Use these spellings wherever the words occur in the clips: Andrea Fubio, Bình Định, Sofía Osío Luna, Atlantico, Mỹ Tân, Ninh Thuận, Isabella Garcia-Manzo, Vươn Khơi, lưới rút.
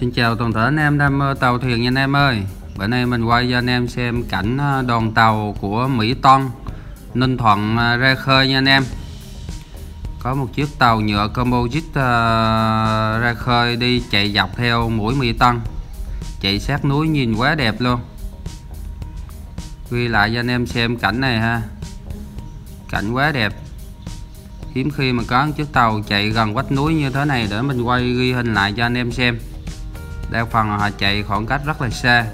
Xin chào toàn thể anh em đam mê tàu thuyền nha anh em ơi. Bữa nay mình quay cho anh em xem cảnh đoàn tàu của Mỹ Tân, Ninh Thuận ra khơi nha anh em. Có một chiếc tàu nhựa composite ra khơi đi chạy dọc theo mũi Mỹ Tân, chạy sát núi nhìn quá đẹp luôn. Ghi lại cho anh em xem cảnh này ha, cảnh quá đẹp. Hiếm khi mà có một chiếc tàu chạy gần vách núi như thế này để mình quay ghi hình lại cho anh em xem. Đa phần họ chạy khoảng cách rất là xa,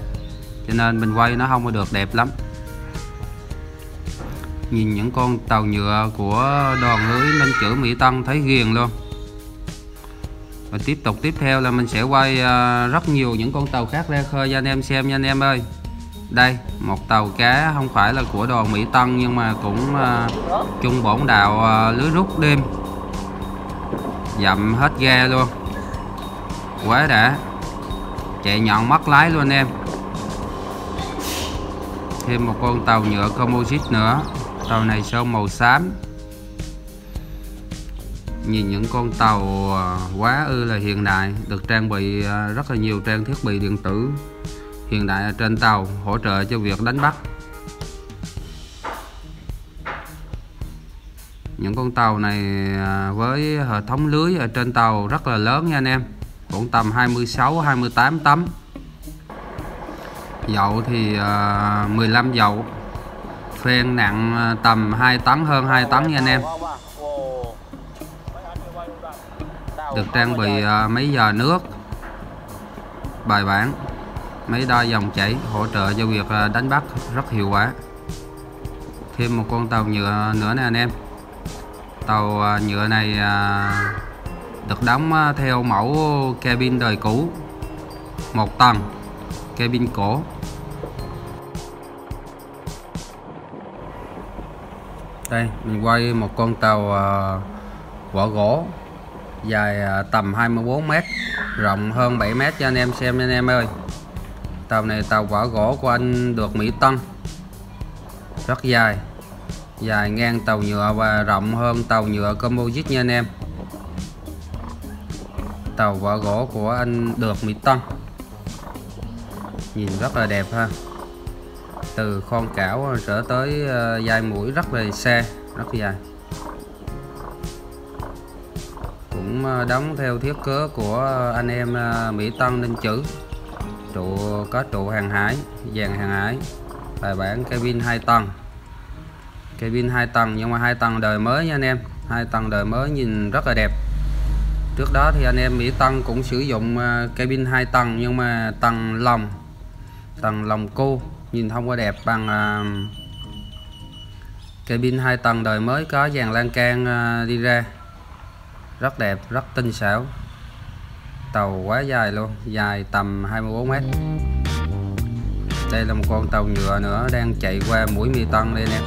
cho nên mình quay nó không có được đẹp lắm. Nhìn những con tàu nhựa của đoàn lưới lên chữ Mỹ Tân thấy ghiền luôn. Và tiếp theo là mình sẽ quay rất nhiều những con tàu khác ra khơi cho anh em xem nha anh em ơi. Đây, một tàu cá không phải là của đoàn Mỹ Tân nhưng mà cũng chung bổn đạo lưới rút đêm, dậm hết ga luôn, quá đã, chạy nhọn mất lái luôn anh em. Thêm một con tàu nhựa composite nữa, tàu này sơn màu xám. Nhìn những con tàu quá ư là hiện đại, được trang bị rất là nhiều trang thiết bị điện tử hiện đại ở trên tàu, hỗ trợ cho việc đánh bắt. Những con tàu này với hệ thống lưới ở trên tàu rất là lớn nha anh em, cũng tầm 26-28 tấn. Dậu thì 15 dậu, phên nặng tầm 2 tấn, hơn 2 tấn nha anh em. Được trang bị máy dò nước bài bản, máy đo dòng chảy, hỗ trợ cho việc đánh bắt rất hiệu quả. Thêm một con tàu nhựa nữa nè anh em. Tàu nhựa này được đóng theo mẫu cabin đời cũ, một tầng, cabin cổ. Đây mình quay một con tàu vỏ gỗ dài tầm 24 m, rộng hơn 7 m cho anh em xem anh em ơi. Tàu này tàu vỏ gỗ của anh được Mỹ Tân, rất dài ngang tàu nhựa và rộng hơn tàu nhựa composite nha anh em. Tàu vỏ gỗ của anh được Mỹ Tân nhìn rất là đẹp ha, từ con cảo trở tới dai mũi rất là xa, rất dài. Cũng đóng theo thiết kế của anh em Mỹ Tân Ninh chữ, trụ có trụ hàng hải, dàn hàng hải bài bản, cabin 2 tầng, cabin 2 tầng nhưng mà 2 tầng đời mới nha anh em, 2 tầng đời mới nhìn rất là đẹp. Trước đó thì anh em Mỹ Tân cũng sử dụng cabin 2 tầng nhưng mà tầng lồng cu nhìn không có đẹp bằng cabin 2 tầng đời mới có dàn lan can đi ra, rất đẹp, rất tinh xảo. Tàu quá dài luôn, dài tầm 24 m. Đây là một con tàu nhựa nữa đang chạy qua mũi Mỹ Tân đây nè.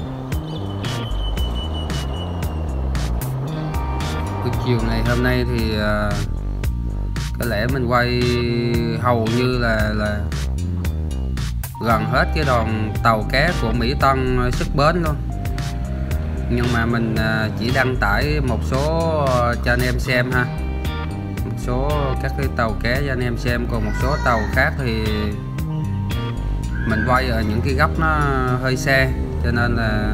Chiều ngày hôm nay thì có lẽ mình quay hầu như là gần hết cái đoàn tàu cá của Mỹ Tân xuất bến luôn, nhưng mà mình chỉ đăng tải một số cho anh em xem ha, một số các cái tàu cá cho anh em xem. Còn một số tàu khác thì mình quay ở những cái góc nó hơi xa cho nên là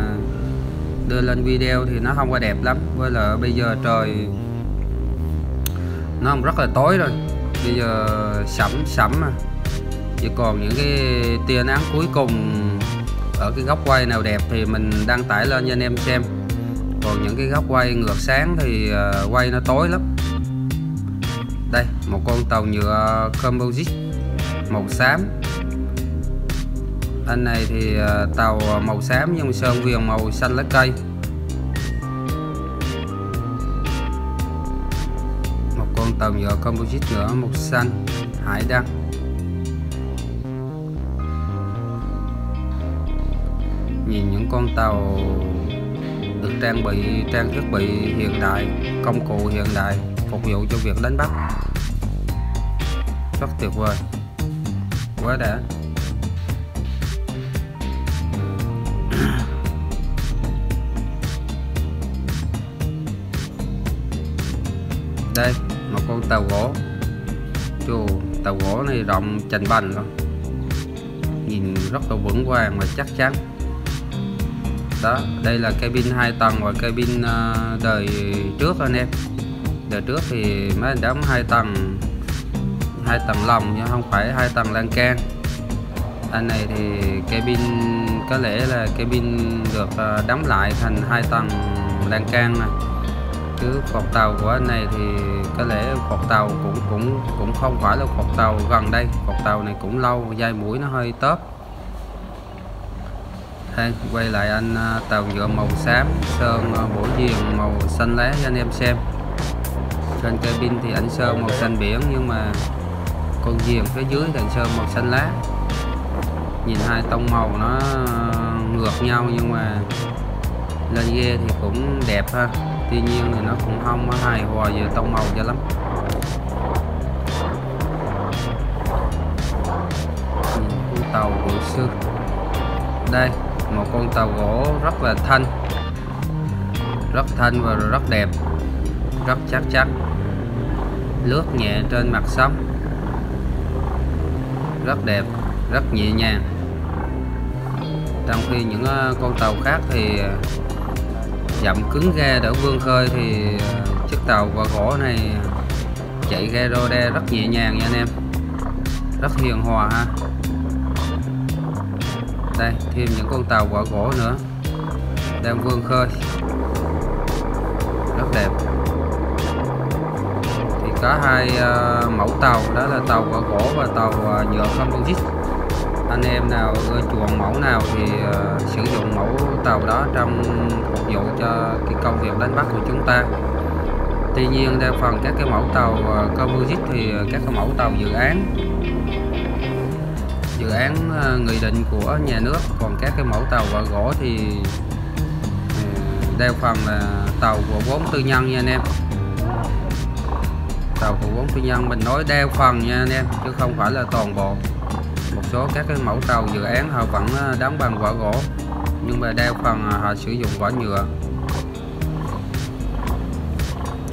đưa lên video thì nó không có đẹp lắm, với là bây giờ trời nó không, rất là tối rồi, bây giờ sẫm mà chỉ còn những cái tia nắng cuối cùng ở cái góc quay nào đẹp thì mình đăng tải lên cho anh em xem. Còn những cái góc quay ngược sáng thì quay nó tối lắm. Đây một con tàu nhựa composite màu xám, anh này thì tàu màu xám nhưng sơn viền màu xanh lá cây. Một con tàu nhựa composite nữa màu xanh hải đăng. Nhìn những con tàu được trang bị trang thiết bị hiện đại, công cụ hiện đại phục vụ cho việc đánh bắt rất tuyệt vời, quá đã. Đây một con tàu gỗ, tàu gỗ này rộng chành bành luôn, nhìn rất là vững vàng và chắc chắn. Đó, đây là cabin 2 tầng và cabin đời trước anh em. Đời trước thì mấy anh đóng 2 tầng lòng nhưng không phải 2 tầng lan can. Anh này thì cabin có lẽ là cabin được đóng lại thành 2 tầng lan can này. Chứ cột tàu của anh này thì có lẽ cột tàu cũng không phải là cột tàu gần đây. Cột tàu này cũng lâu, dây mũi nó hơi tớp. Quay lại anh tàu nhựa màu xám, sơn bổ diền màu xanh lá cho anh em xem. Trên cabin thì anh sơn màu xanh biển nhưng mà con diền phía dưới thì anh sơn màu xanh lá. Nhìn hai tông màu nó ngược nhau nhưng mà lên ghe thì cũng đẹp ha. Tuy nhiên thì nó cũng không hài hòa về tông màu cho lắm. Nhìn con tàu hồi xưa. Đây, một con tàu gỗ rất là thanh. Rất thanh và rất đẹp. Rất chắc chắn. Lướt nhẹ trên mặt sóng. Rất đẹp, rất nhẹ nhàng. Trong khi những con tàu khác thì dặm cứng ghe để vươn khơi thì chiếc tàu và gỗ này chạy ghe rô đe rất nhẹ nhàng nha anh em. Rất hiền hòa ha. Đây, thêm những con tàu và gỗ nữa đang vươn khơi. Rất đẹp. Thì có 2 mẫu tàu, đó là tàu và gỗ và tàu nhựa composite. Anh em nào chuộng mẫu nào thì sử dụng mẫu tàu đó trong phục vụ cho cái công việc đánh bắt của chúng ta. Tuy nhiên đa phần các cái mẫu tàu composite thì các cái mẫu tàu dự án nghị định của nhà nước, còn các cái mẫu tàu vỏ gỗ thì đa phần là tàu của vốn tư nhân nha anh em. Tàu của vốn tư nhân mình nói đa phần nha anh em chứ không phải là toàn bộ. Một số các cái mẫu tàu dự án họ vẫn đóng bằng vỏ gỗ nhưng mà đa phần họ sử dụng vỏ nhựa.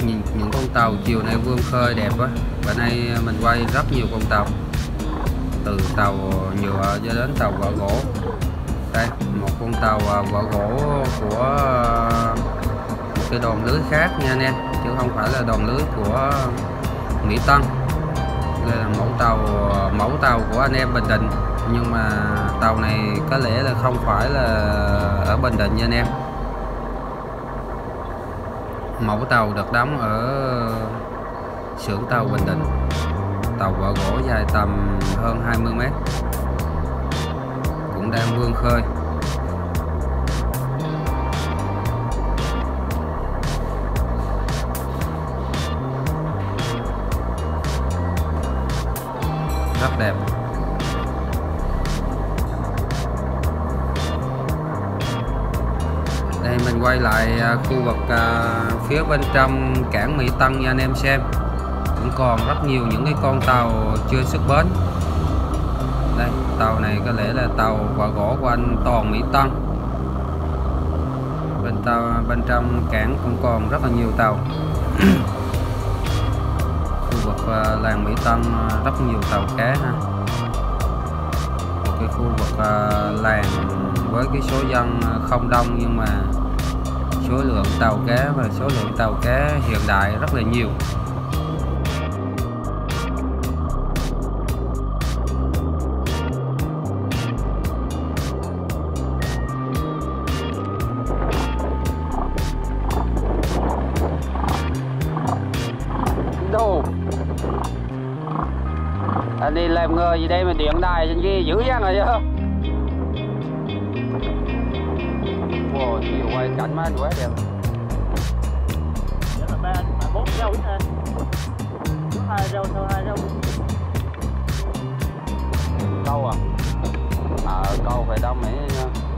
Nhìn những con tàu chiều nay vươn khơi đẹp quá. Bữa nay mình quay rất nhiều con tàu, từ tàu nhựa cho đến tàu vỏ gỗ. Đây, một con tàu vỏ gỗ của một cái đòn lưới khác nha anh em, chứ không phải là đòn lưới của Mỹ Tân. Đây là mẫu tàu của anh em Bình Định, nhưng mà tàu này có lẽ là không phải là ở Bình Định nha anh em. Mẫu tàu được đóng ở xưởng tàu Bình Định. Tàu vỏ gỗ dài tầm hơn 20 m cũng đang vươn khơi. Rất đẹp. Đây mình quay lại khu vực phía bên trong cảng Mỹ Tân nha anh em xem. Còn rất nhiều những cái con tàu chưa xuất bến. Đây, tàu này có lẽ là tàu vỏ gỗ của anh Toàn Mỹ Tân. Bên trong cảng cũng còn rất là nhiều tàu. Khu vực làng Mỹ Tân rất nhiều tàu cá ha. Một cái khu vực làng với cái số dân không đông nhưng mà số lượng tàu cá và số lượng tàu cá hiện đại rất là nhiều. Anh đi làm người gì đây mà điện đài trên kia dữ dằn rồi chứ. Wow, chiều quay cảnh má anh quá đẹp. Đó là 3, 4 rau hết. Trước 2 rau, sau 2 rau. Câu à? Câu phải đông mỹ nha.